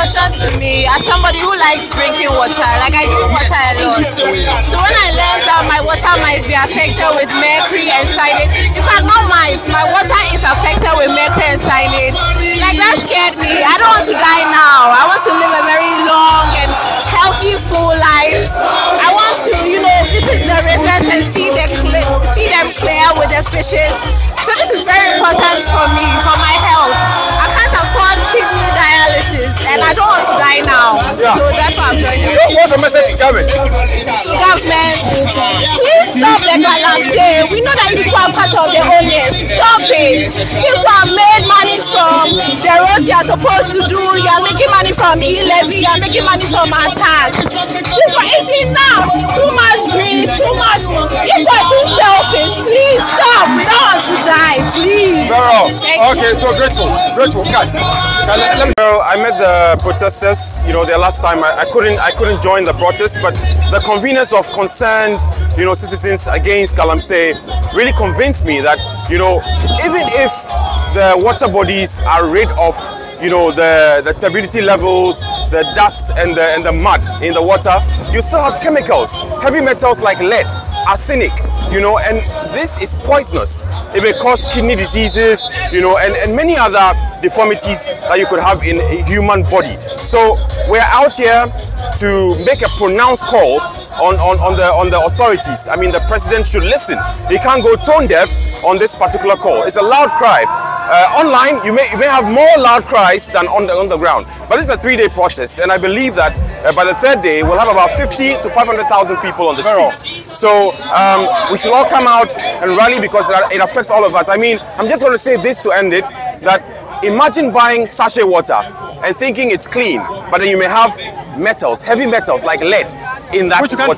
important to me as somebody who likes drinking water. Like, I drink water a lot. So when I learned that my water might be affected with mercury and cyanide, in fact, not mine, my water is affected with mercury and cyanide. Like, that scared me. I don't want to die now. I want to live a very long and healthy, full life. I want to, you know, visit the rivers and see them clear with the fishes. So this is very important for me, for my health. I can't afford kidney dialysis, and I don't want to die now. Yeah. So that's why I'm joining you. What's the message to government? To government, please stop the galamsey. We know that people are part of the homeless. Stop it. People have made money from the roads you are supposed to do. You are making money from e-levy. You are making money from our tax. This one is enough. Too much greed. Too much. People are too selfish. Please stop. We don't want to die. Please. Okay, so grateful. Guys, I met the protesters, you know, the last time I couldn't join the protest, but the convenience of concerned, you know, citizens against galamsey really convinced me that, you know, even if the water bodies are rid of, you know, the turbidity levels, the dust and the mud in the water, you still have chemicals, heavy metals like lead, arsenic, you know, and this is poisonous. It may cause kidney diseases, you know, and many other deformities that you could have in a human body. So we're out here to make a pronounced call on the authorities. I mean, the president should listen. He can't go tone deaf on this particular call. It's a loud cry. Online, you may have more loud cries than on the ground. But this is a three-day protest, and I believe that by the third day, we'll have about 50 to 500,000 people on the streets. So we should all come out and rally because it affects all of us. I mean, I'm just going to say this to end it, that imagine buying sachet water and thinking it's clean, but then you may have metals, heavy metals like lead in that which you can't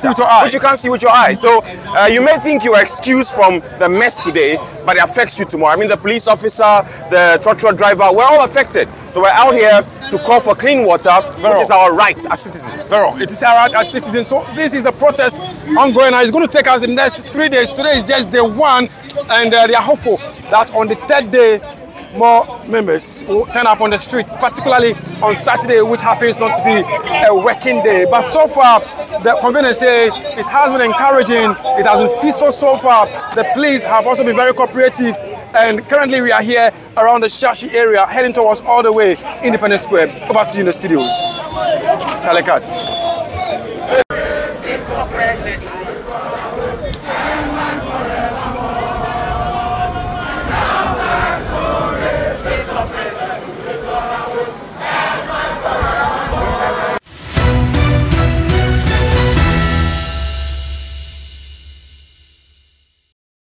see with your eye. So you may think you are excused from the mess today, but it affects you tomorrow. I mean, the police officer, the truck driver, we're all affected. So we're out here to call for clean water, which is our right as citizens. It is our right as citizens. So this is a protest ongoing, and it's going to take us the next 3 days. Today is just day one, and they are hopeful that on the third day, more members will turn up on the streets, particularly on Saturday, which happens not to be a working day. But so far, the conveners say it has been encouraging, it has been peaceful so far. The police have also been very cooperative, and currently we are here around the Shashi area, heading towards all the way Independence Square. Over to you in the studios. Telekat.